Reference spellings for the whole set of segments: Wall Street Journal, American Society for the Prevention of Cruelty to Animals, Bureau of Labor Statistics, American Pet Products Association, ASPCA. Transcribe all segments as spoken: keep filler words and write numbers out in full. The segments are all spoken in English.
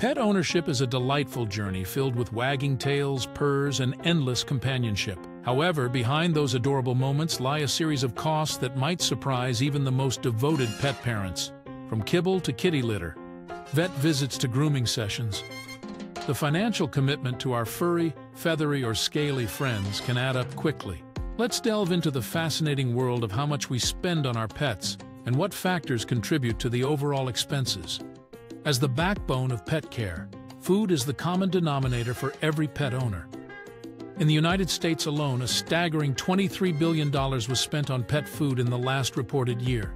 Pet ownership is a delightful journey filled with wagging tails, purrs, and endless companionship. However, behind those adorable moments lie a series of costs that might surprise even the most devoted pet parents. From kibble to kitty litter, vet visits to grooming sessions, the financial commitment to our furry, feathery, or scaly friends can add up quickly. Let's delve into the fascinating world of how much we spend on our pets and what factors contribute to the overall expenses. As the backbone of pet care, food is the common denominator for every pet owner. In the United States alone, a staggering twenty-three billion dollars was spent on pet food in the last reported year.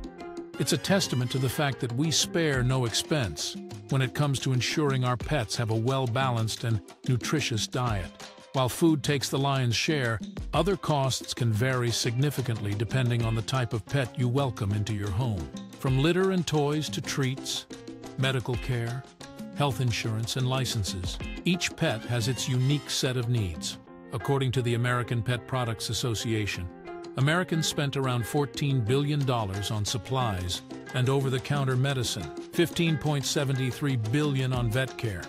It's a testament to the fact that we spare no expense when it comes to ensuring our pets have a well-balanced and nutritious diet. While food takes the lion's share, other costs can vary significantly depending on the type of pet you welcome into your home. From litter and toys to treats, medical care, health insurance, and licenses, each pet has its unique set of needs. According to the American Pet Products Association, Americans spent around fourteen billion dollars on supplies and over-the-counter medicine, fifteen point seven three billion dollars on vet care,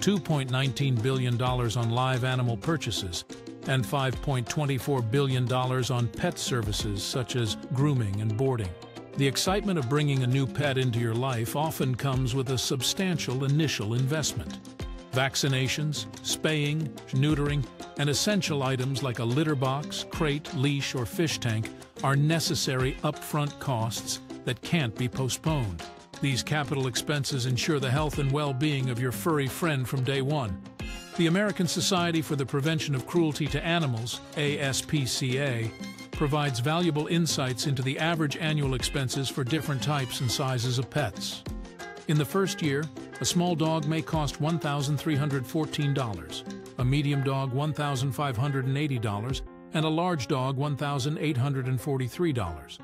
two point one nine billion dollars on live animal purchases, and five point two four billion dollars on pet services such as grooming and boarding. The excitement of bringing a new pet into your life often comes with a substantial initial investment. Vaccinations, spaying, neutering, and essential items like a litter box, crate, leash, or fish tank are necessary upfront costs that can't be postponed. These capital expenses ensure the health and well-being of your furry friend from day one. The American Society for the Prevention of Cruelty to Animals, A S P C A, provides valuable insights into the average annual expenses for different types and sizes of pets. In the first year, a small dog may cost one thousand three hundred fourteen dollars, a medium dog one thousand five hundred eighty dollars, and a large dog one thousand eight hundred forty-three dollars.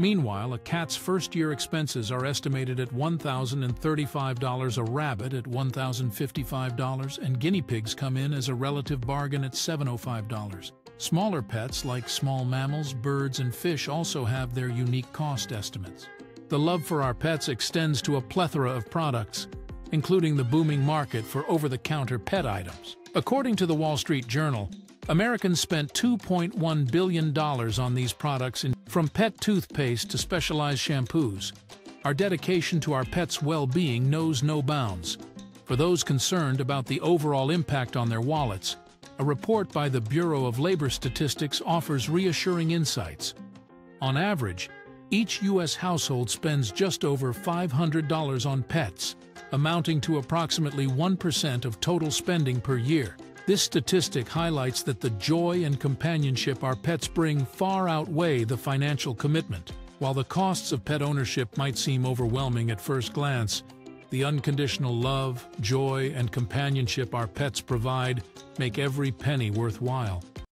Meanwhile, a cat's first-year expenses are estimated at one thousand thirty-five dollars, a rabbit at one thousand fifty-five dollars, and guinea pigs come in as a relative bargain at seven hundred five dollars. Smaller pets like small mammals, birds, and fish also have their unique cost estimates. The love for our pets extends to a plethora of products, including the booming market for over-the-counter pet items. According to the Wall Street Journal, Americans spent two point one billion dollars on these products, in from pet toothpaste to specialized shampoos. Our dedication to our pets' well-being knows no bounds. For those concerned about the overall impact on their wallets, a report by the Bureau of Labor Statistics offers reassuring insights. On average, each U S household spends just over five hundred dollars on pets, amounting to approximately one percent of total spending per year. This statistic highlights that the joy and companionship our pets bring far outweigh the financial commitment. While the costs of pet ownership might seem overwhelming at first glance, the unconditional love, joy, and companionship our pets provide make every penny worthwhile.